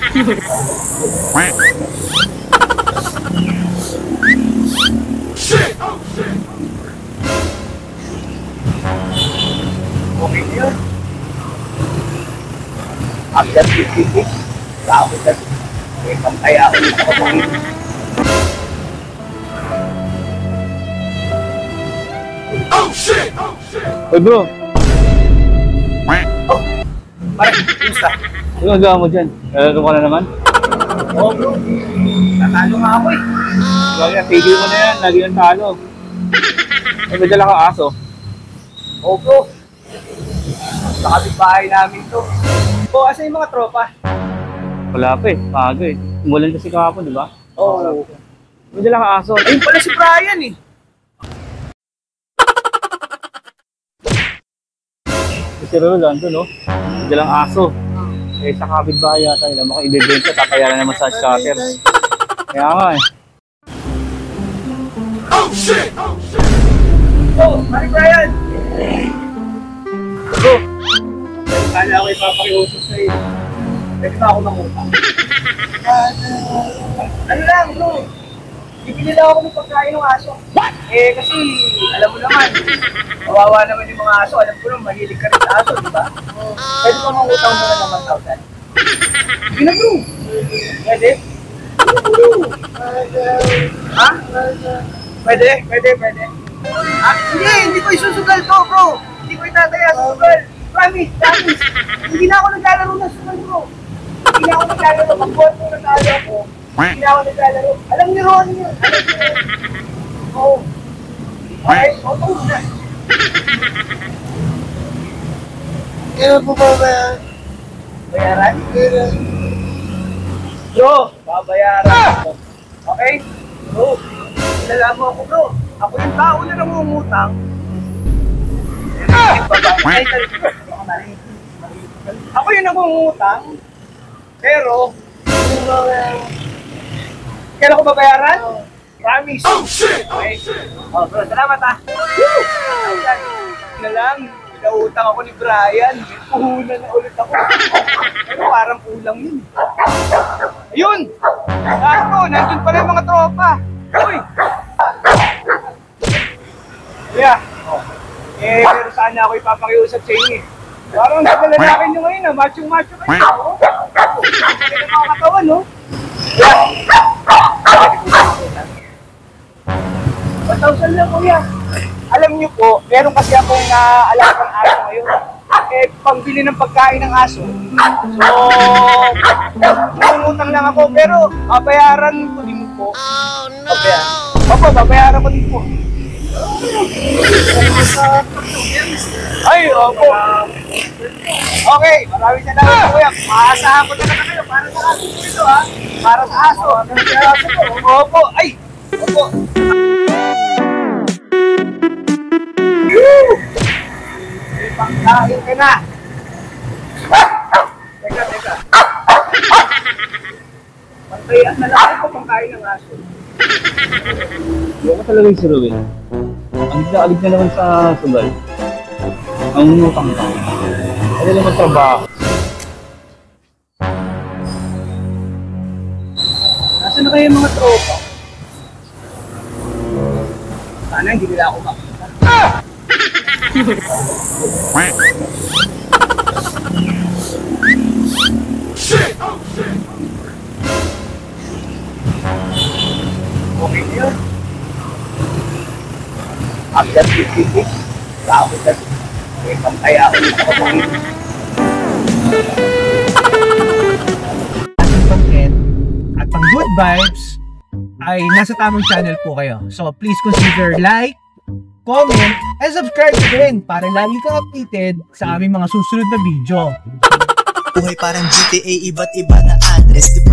Shit! Oh shit! Okay here. After 56, tao na. May pantay ako sa kapangin. Oh shit! Oh shit! Hey bro! Oh! Ay! Isa! Ano ang gawa mo dyan? Nalaro ka na naman? Oo bro, natalo nga ako eh. Kaya tigil mo na yan, lagi yung talo. Eh, may dala kang aso. Oo bro, sa kapitbahay namin to. Oo, asa yung mga tropa? Wala pa eh, pago eh. Umulan kasi kahapon, di ba? Oo. May dala kang aso. Ayun pala si Brian eh. Kasi Rolando no, may dalang aso. Eh, sa kapitbahay yata nila, baka ibebenta, tatayaran naman sa shutter. Kaya nga eh. Oh shit! Oh shit! Oh, Mari Brian! Ako! Kala ako ipapakiusap sa'yo. Pwede ba ako makuha? Ano lang bro? Ibili lang ako ng pagkain ng aso. What? Eh, kasi alam mo naman, kawawa naman yung mga aso. Alam ko lang, mahilig ka rin sa aso, di ba? Pwede pa mangutang mo na naman tao dahil. Hindi na bro! Pwede? Ha? Pwede? Pwede? Ah, hindi ko isusugal to bro! Hindi ko itataya susugal! Promise! Hindi na ako naglalaro ng sugal bro! Hindi na ako naglalaro, mag-bot mo na talo ako. Hindi na ako naglalaro. Alam niyo ron niyo! Oo. Okay, oto na. Kailan po babayaran? Bayaran? Kailan? Bro, babayaran. Okay? Bro, kilala mo ako bro. Ako yung tao na nangungutang. Ako yung nangungutang. Pero, kailan ko babayaran? Promise. Oh shit! Okay. Oh bro, salamat ha. Kailan lang. Nautang ako ni Brian. Puhunan na ulit ako. Pero parang kulang yun. Ayun! Ako, nandun pala yung mga tropa. Uy! Yeah. Eh, pero sana ako ipapakiusap sa inyo eh. Parang sa lalaki nyo ngayon ha. Machong-macho kayo. Oo. Hindi na mga katawan, no? Yeah. 1,000 lang, kuya. Alam niyo po, meron kasi akong alagang aso ngayon. Eh, pangbili ng pagkain ng aso. So, nangungutang lang ako. Pero, babayaran ko din po. Oh, no! Opo, babayaran ko din po. Ay, opo. Okay, maraming salamat po yan. Maasahan ko na naman kayo para sa aso dito, ha? Para sa aso. Opo, ay! Opo. Pangkain ka na! Teka! Pangkain na lang ako, pangkain ng aso. Baka talaga yung si Ruben. Alig na naman sa sugal. Ang utang-utang. Ano naman trabaho? Nasaan na kayo yung mga tropa? Sana hindi nila ako makita. Shit! Oh shit! Okay here. After 56, tao na. May pantay ako na kapangin. Ang content at ang good vibes ay nasa tamang channel po kayo. So please consider like, comment, and subscribe ka rin para lagi kang updated sa aming mga susunod na video. Buhay parang GTA, iba't iba na address.